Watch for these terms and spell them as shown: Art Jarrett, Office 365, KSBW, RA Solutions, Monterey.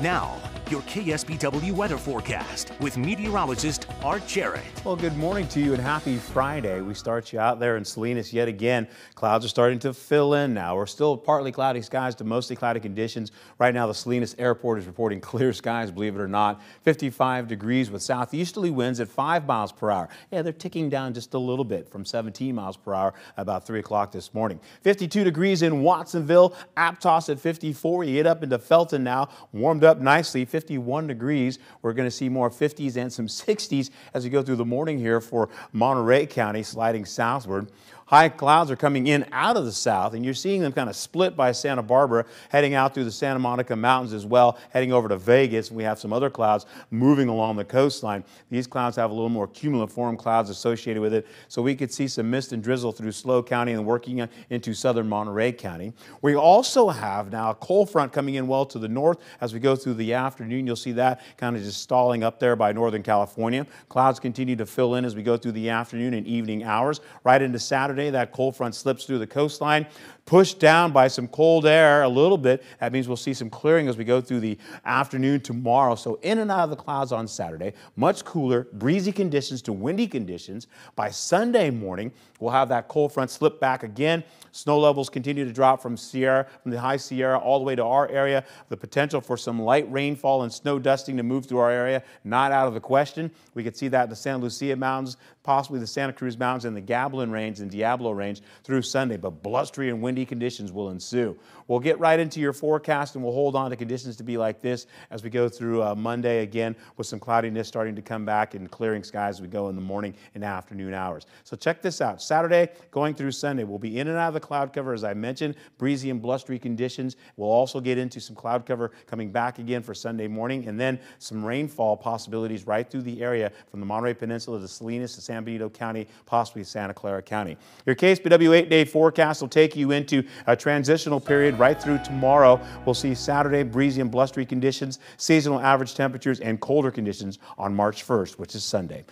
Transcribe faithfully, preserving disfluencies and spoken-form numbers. Now, your K S B W weather forecast with meteorologist Art Jarrett. Well, good morning to you and happy Friday. We start you out there in Salinas yet again. Clouds are starting to fill in now. We're still partly cloudy skies to mostly cloudy conditions. Right now, the Salinas airport is reporting clear skies, believe it or not. fifty-five degrees with southeasterly winds at five miles per hour. Yeah, they're ticking down just a little bit from seventeen miles per hour about three o'clock this morning. fifty-two degrees in Watsonville. Aptos at fifty-four. You get up into Felton now. Warmed up nicely. fifty-one degrees. We're going to see more fifties and some sixties as we go through the morning here for Monterey County, sliding southward. High clouds are coming in out of the south, and you're seeing them kind of split by Santa Barbara, heading out through the Santa Monica Mountains as well, heading over to Vegas. And we have some other clouds moving along the coastline. These clouds have a little more cumuliform clouds associated with it, so we could see some mist and drizzle through Slow County and working into southern Monterey County. We also have now a cold front coming in well to the north as we go through the afternoon. You'll see that kind of just stalling up there by Northern California. Clouds continue to fill in as we go through the afternoon and evening hours, right into Saturday. That cold front slips through the coastline, pushed down by some cold air a little bit. That means we'll see some clearing as we go through the afternoon tomorrow. So in and out of the clouds on Saturday, much cooler, breezy conditions to windy conditions. By Sunday morning, we'll have that cold front slip back again. Snow levels continue to drop from Sierra, from the high Sierra all the way to our area. The potential for some light rainfall and snow dusting to move through our area, not out of the question. We could see that in the Santa Lucia Mountains, possibly the Santa Cruz Mountains and the Gavilan Range and Diablo Range through Sunday, but blustery and windy conditions will ensue. We'll get right into your forecast, and we'll hold on to conditions to be like this as we go through uh, Monday again, with some cloudiness starting to come back and clearing skies as we go in the morning and afternoon hours. So check this out. Saturday going through Sunday, we'll be in and out of the cloud cover, as I mentioned, breezy and blustery conditions. We'll also get into some cloud cover coming back again for Sunday morning, and then some rainfall possibilities right through the area from the Monterey Peninsula to Salinas to San Benito County, possibly Santa Clara County. Your K S B W eight-day forecast will take you into a transitional period right through tomorrow. We'll see Saturday breezy and blustery conditions, seasonal average temperatures, and colder conditions on March first, which is Sunday.